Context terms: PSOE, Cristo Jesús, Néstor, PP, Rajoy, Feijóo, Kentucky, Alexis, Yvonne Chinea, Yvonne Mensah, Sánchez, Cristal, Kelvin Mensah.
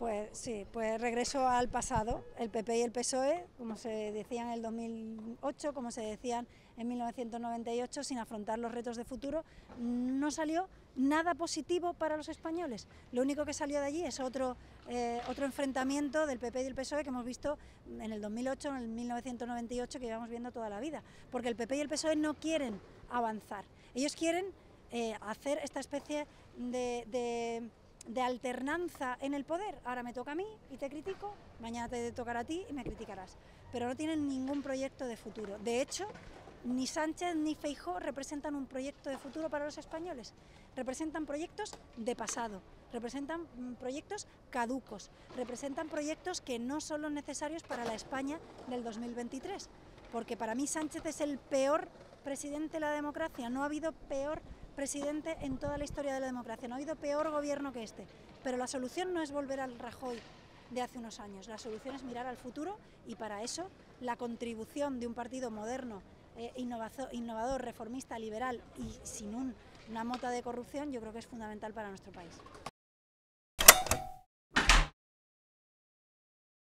Pues sí, pues regreso al pasado, el PP y el PSOE, como se decían en el 2008, como se decían en 1998, sin afrontar los retos de futuro, no salió nada positivo para los españoles. Lo único que salió de allí es otro enfrentamiento del PP y del PSOE que hemos visto en el 2008, en el 1998, que llevamos viendo toda la vida, porque el PP y el PSOE no quieren avanzar, ellos quieren hacer esta especie de alternanza en el poder. Ahora me toca a mí y te critico, mañana te tocará a ti y me criticarás, pero no tienen ningún proyecto de futuro. De hecho, ni Sánchez ni Feijóo representan un proyecto de futuro para los españoles, representan proyectos de pasado, representan proyectos caducos, representan proyectos que no son los necesarios para la España del 2023, porque para mí Sánchez es el peor presidente de la democracia. No ha habido peor presidente en toda la historia de la democracia, no ha habido peor gobierno que este, pero la solución no es volver al Rajoy de hace unos años, la solución es mirar al futuro, y para eso la contribución de un partido moderno, innovador, reformista, liberal y sin una mota de corrupción, yo creo que es fundamental para nuestro país.